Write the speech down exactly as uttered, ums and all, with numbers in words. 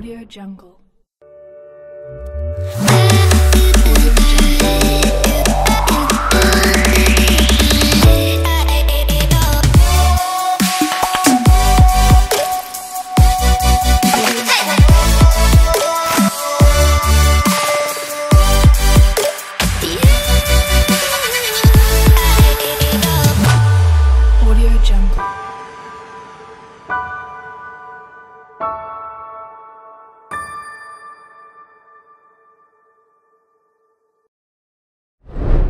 Audio Jungle.